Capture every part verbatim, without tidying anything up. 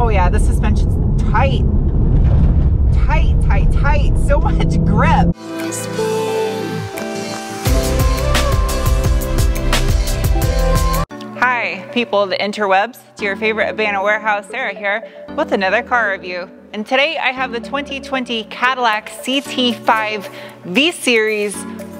Oh yeah, the suspension's tight. Tight, tight, tight. So much grip. Hi, people of the interwebs. It's your favorite Havana Warehouse, Sarah here with another car review. And today I have the twenty twenty Cadillac C T five V-Series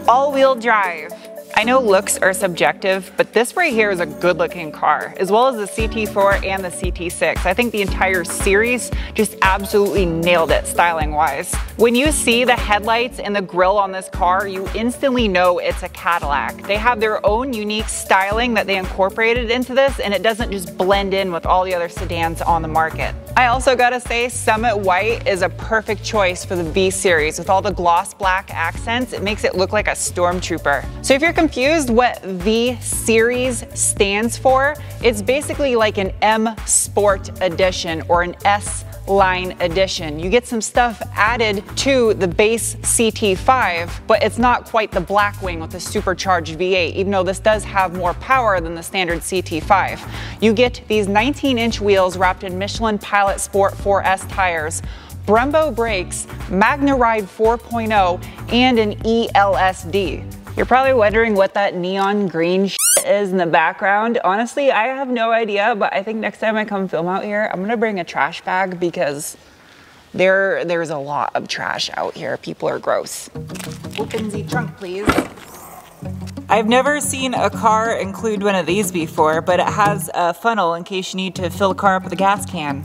all-wheel drive. I know looks are subjective, but this right here is a good-looking car, as well as the C T four and the C T six. I think the entire series just absolutely nailed it styling-wise. When you see the headlights and the grille on this car, you instantly know it's a Cadillac. They have their own unique styling that they incorporated into this, and it doesn't just blend in with all the other sedans on the market. I also gotta say, Summit White is a perfect choice for the V-Series. With all the gloss black accents, it makes it look like a stormtrooper. So if you're confused what V-Series stands for, it's basically like an M Sport Edition or an S Line Edition. You get some stuff added to the base C T five, but it's not quite the Blackwing with the supercharged V eight, even though this does have more power than the standard C T five. You get these nineteen inch wheels wrapped in Michelin Pilot Sport four S tires, Brembo brakes, MagnaRide four point oh, and an E L S D. You're probably wondering what that neon green shit is in the background. Honestly, I have no idea, but I think next time I come film out here, I'm gonna bring a trash bag because there, there's a lot of trash out here. People are gross. Open the trunk, please. I've never seen a car include one of these before, but it has a funnel in case you need to fill the car up with a gas can.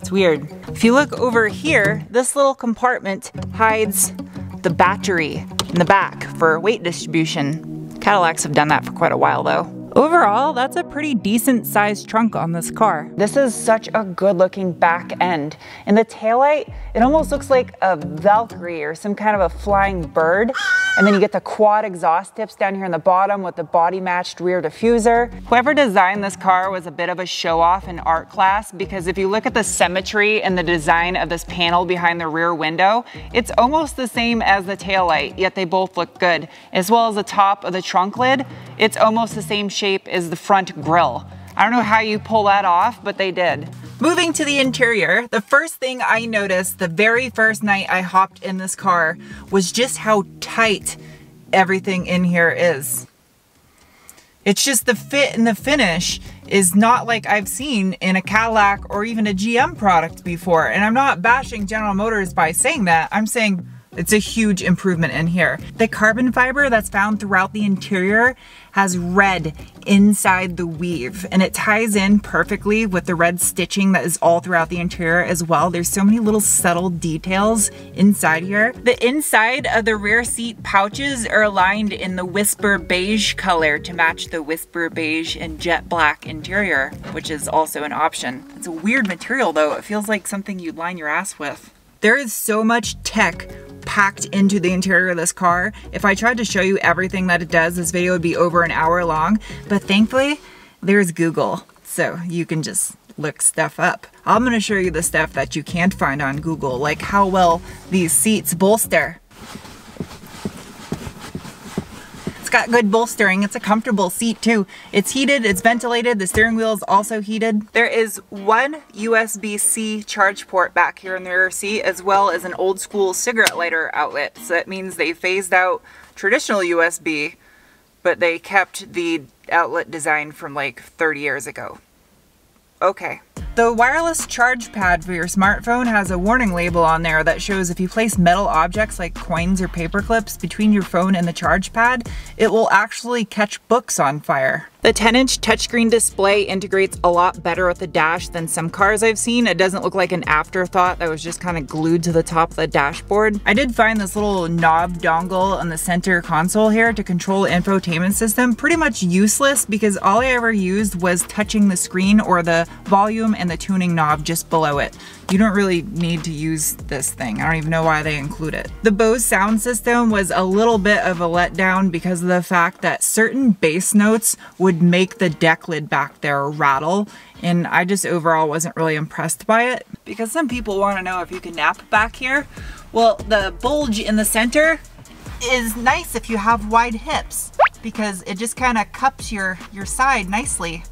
It's weird. If you look over here, this little compartment hides the battery in the back for weight distribution. Cadillacs have done that for quite a while though. Overall, that's a pretty decent sized trunk on this car. This is such a good looking back end. And the taillight, it almost looks like a Valkyrie or some kind of a flying bird. And then you get the quad exhaust tips down here in the bottom with the body matched rear diffuser. Whoever designed this car was a bit of a show off in art class, because if you look at the symmetry and the design of this panel behind the rear window, it's almost the same as the taillight, yet they both look good. As well as the top of the trunk lid, it's almost the same shape as the front grille. I don't know how you pull that off, but they did. Moving to the interior, the first thing I noticed the very first night I hopped in this car was just how tight everything in here is. It's just the fit and the finish is not like I've seen in a Cadillac or even a G M product before. And I'm not bashing General Motors by saying that. I'm saying it's a huge improvement in here. The carbon fiber that's found throughout the interior has red inside the weave, and it ties in perfectly with the red stitching that is all throughout the interior as well. There's so many little subtle details inside here. The inside of the rear seat pouches are aligned in the whisper beige color to match the whisper beige and jet black interior, which is also an option. It's a weird material though. It feels like something you'd line your ass with. There is so much tech packed into the interior of this car. If I tried to show you everything that it does, this video would be over an hour long, but thankfully there's Google, so you can just look stuff up. I'm going to show you the stuff that you can't find on Google, like how well these seats bolster. It's got good bolstering. It's a comfortable seat too. It's heated, it's ventilated, the steering wheel is also heated. There is one U S B C charge port back here in the rear seat, as well as an old school cigarette lighter outlet. So that means they phased out traditional U S B, but they kept the outlet design from like thirty years ago. Okay. The wireless charge pad for your smartphone has a warning label on there that shows if you place metal objects like coins or paper clips between your phone and the charge pad, it will actually catch books on fire. The ten inch touchscreen display integrates a lot better with the dash than some cars I've seen. It doesn't look like an afterthought that was just kind of glued to the top of the dashboard. I did find this little knob dongle on the center console here to control the infotainment system pretty much useless, because all I ever used was touching the screen or the volume and and the tuning knob just below it. You don't really need to use this thing. I don't even know why they include it. The Bose sound system was a little bit of a letdown because of the fact that certain bass notes would make the deck lid back there rattle, and I just overall wasn't really impressed by it. Because some people want to know if you can nap back here. Well, the bulge in the center is nice if you have wide hips, because it just kind of cups your, your side nicely.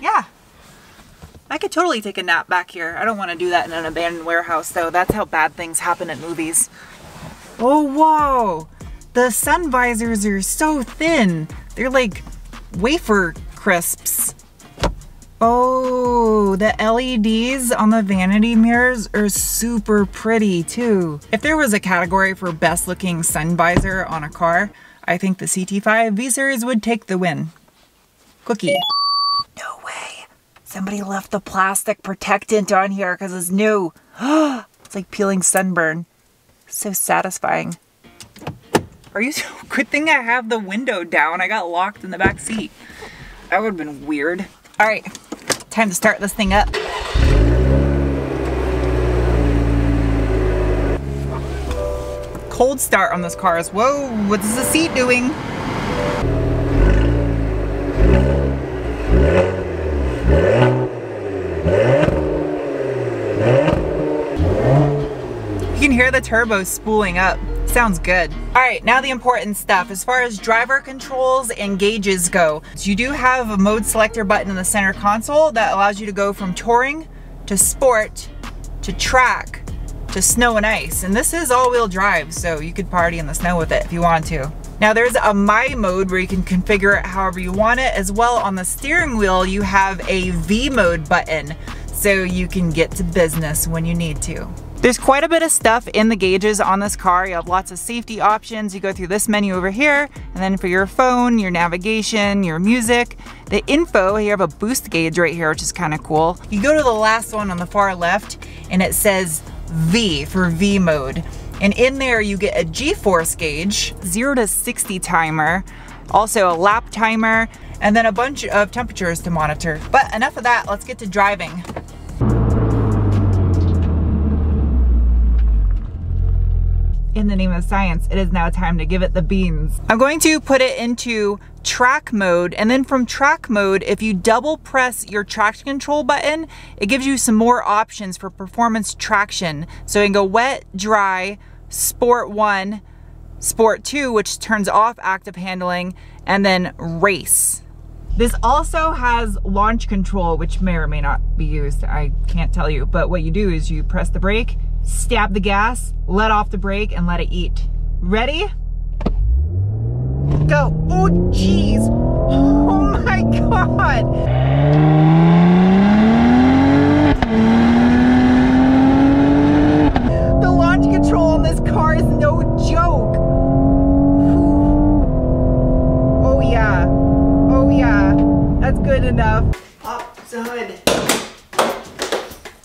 Yeah. I could totally take a nap back here. I don't want to do that in an abandoned warehouse though. That's how bad things happen at movies. Oh, whoa. The sun visors are so thin. They're like wafer crisps. Oh, the L E Ds on the vanity mirrors are super pretty too. If there was a category for best looking sun visor on a car, I think the C T five V-Series would take the win. Cookie. No way. Somebody left the plastic protectant on here because it's new. It's like peeling sunburn. So satisfying. Are you? Good thing I have the window down. I got locked in the back seat. That would have been weird. All right. Time to start this thing up. Cold start on this car is, whoa, what is the seat doing? You can hear the turbo spooling up. Sounds good. All right, now the important stuff. As far as driver controls and gauges go, you do have a mode selector button in the center console that allows you to go from touring to sport to track to snow and ice. And this is all-wheel drive, so you could party in the snow with it if you want to. Now there's a My mode where you can configure it however you want it. As well, on the steering wheel, you have a V mode button, so you can get to business when you need to. There's quite a bit of stuff in the gauges on this car. You have lots of safety options. You go through this menu over here, and then for your phone, your navigation, your music, the info, you have a boost gauge right here, which is kind of cool. You go to the last one on the far left, and it says V for V mode. And in there, you get a G-force gauge, zero to sixty timer, also a lap timer, and then a bunch of temperatures to monitor. But enough of that, let's get to driving. In the name of science, it is now time to give it the beans. I'm going to put it into track mode, and then from track mode, if you double press your traction control button, it gives you some more options for performance traction. So you can go wet, dry, sport one, sport two, which turns off active handling, and then race. This also has launch control, which may or may not be used, I can't tell you, but what you do is you press the brake, stab the gas, let off the brake, and let it eat. Ready? Go. Oh, jeez. Oh my God. The launch control on this car is no joke. Oh yeah. Oh yeah. That's good enough. Pop the hood.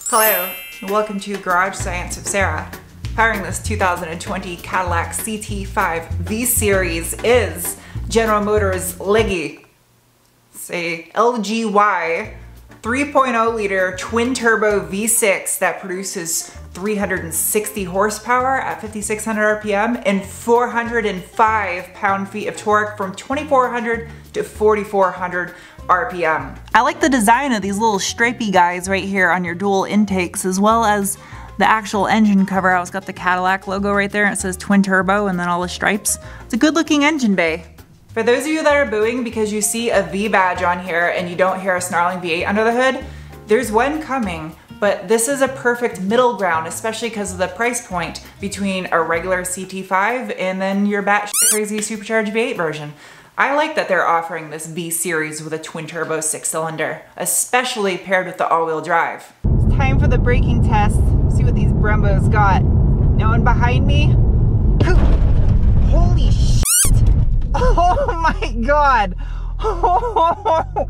Hello. Welcome to Garage Science with Sarah. Powering this two thousand twenty Cadillac C T five V-Series is General Motors leggy. It's a L G Y three point oh liter twin turbo V six that produces three hundred sixty horsepower at fifty-six hundred R P M and four hundred five pound-feet of torque from twenty-four hundred to forty-four hundred R P M. I like the design of these little stripey guys right here on your dual intakes, as well as the actual engine cover. It's got the Cadillac logo right there, and it says twin turbo and then all the stripes. It's a good-looking engine bay. For those of you that are booing because you see a V badge on here and you don't hear a snarling V eight under the hood, there's one coming, but this is a perfect middle ground, especially because of the price point between a regular C T five and then your batshit crazy supercharged V eight version. I like that they're offering this V-Series with a twin-turbo six-cylinder, especially paired with the all-wheel drive. It's time for the braking test. See what these Brembos got. No one behind me? Holy shit! Oh my God! Oh.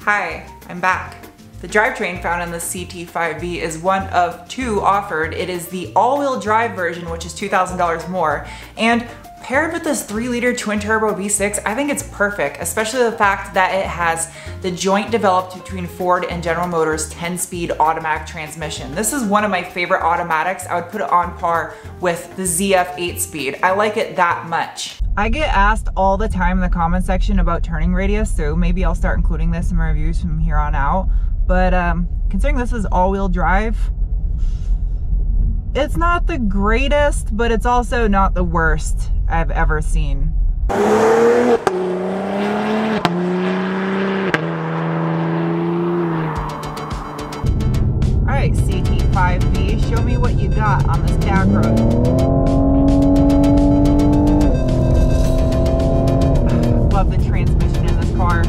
Hi, I'm back. The drivetrain found in the C T five V is one of two offered. It is the all-wheel drive version, which is two thousand dollars more, and paired with this three liter twin-turbo V six, I think it's perfect, especially the fact that it has the joint developed between Ford and General Motors ten-speed automatic transmission. This is one of my favorite automatics. I would put it on par with the Z F eight-speed. I like it that much. I get asked all the time in the comment section about turning radius, so maybe I'll start including this in my reviews from here on out. But um, considering this is all-wheel drive, it's not the greatest, but it's also not the worst. I've ever seen. Alright, C T five V, show me what you got on this tag road. Love the transmission in this car.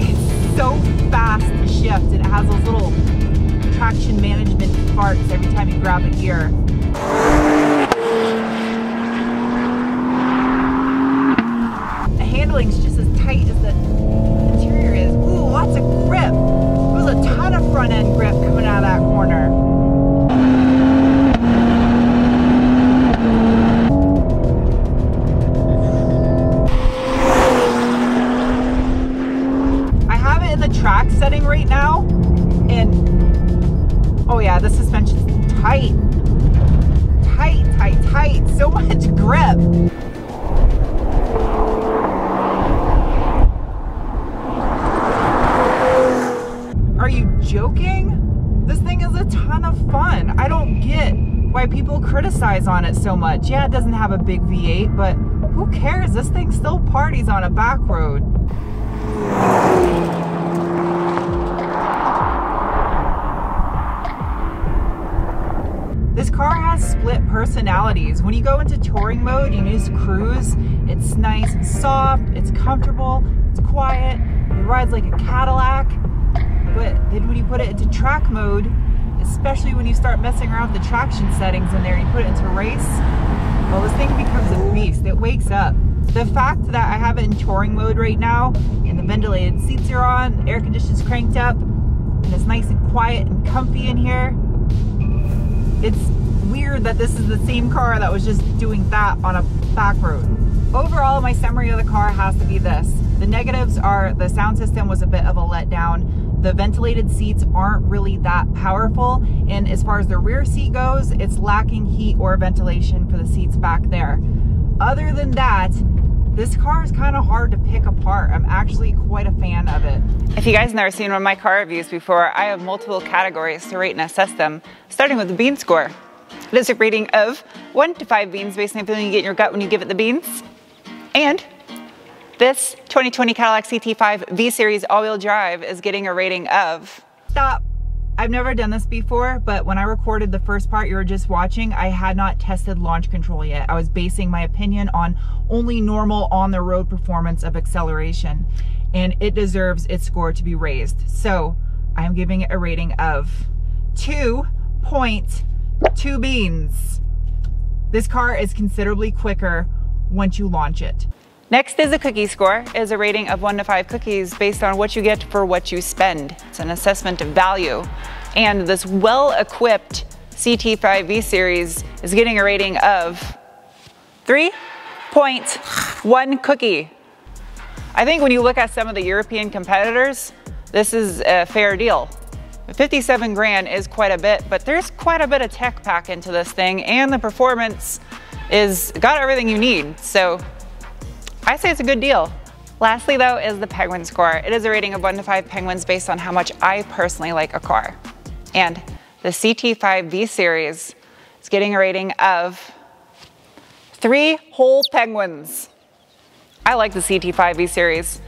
It's so fast to shift, and it has those little traction management farts every time you grab a gear. Handling's just as tight as the interior is. Ooh, lots of grip. There was a ton of front end grip coming out of that corner. I have it in the track setting right now, and oh yeah, the suspension's tight. Tight, tight, tight. So much grip. Joking? This thing is a ton of fun. I don't get why people criticize on it so much. Yeah, it doesn't have a big V eight, but who cares? This thing still parties on a back road. This car has split personalities. When you go into touring mode, you just cruise. It's nice and soft, it's comfortable, it's quiet, it rides like a Cadillac. But then when you put it into track mode, especially when you start messing around with the traction settings in there, you put it into race, well, this thing becomes a beast. It wakes up. The fact that I have it in touring mode right now, and the ventilated seats are on, the air conditioning's cranked up, and it's nice and quiet and comfy in here. It's weird that this is the same car that was just doing that on a back road. Overall, my summary of the car has to be this. The negatives are the sound system was a bit of a letdown. The ventilated seats aren't really that powerful. And as far as the rear seat goes, it's lacking heat or ventilation for the seats back there. Other than that, this car is kind of hard to pick apart. I'm actually quite a fan of it. If you guys have never seen one of my car reviews before, I have multiple categories to rate and assess them, starting with the bean score. It is a rating of one to five beans based on the feeling you get in your gut when you give it the beans. And this twenty twenty Cadillac C T five V Series all-wheel drive is getting a rating of... Stop! I've never done this before, but when I recorded the first part you were just watching, I had not tested launch control yet. I was basing my opinion on only normal on-the-road performance of acceleration, and it deserves its score to be raised. So, I'm giving it a rating of two point two beans. This car is considerably quicker once you launch it. Next is a cookie score. It is a rating of one to five cookies based on what you get for what you spend. It's an assessment of value. And this well-equipped C T five V Series is getting a rating of three point one cookie. I think when you look at some of the European competitors, this is a fair deal. fifty-seven grand is quite a bit, but there's quite a bit of tech pack into this thing, and the performance is got everything you need. So I say it's a good deal. Lastly though is the penguin score. It is a rating of one to five penguins based on how much I personally like a car. And the C T five V Series is getting a rating of three whole penguins. I like the C T five V Series.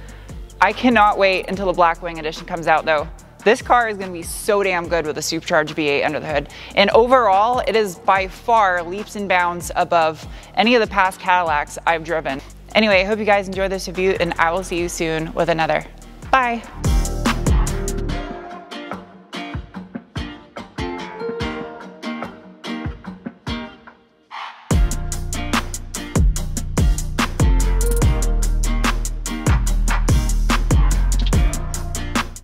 I cannot wait until the Blackwing edition comes out though. This car is going to be so damn good with a supercharged V eight under the hood. And overall, it is by far leaps and bounds above any of the past Cadillacs I've driven. Anyway, I hope you guys enjoyed this review, and I will see you soon with another. Bye.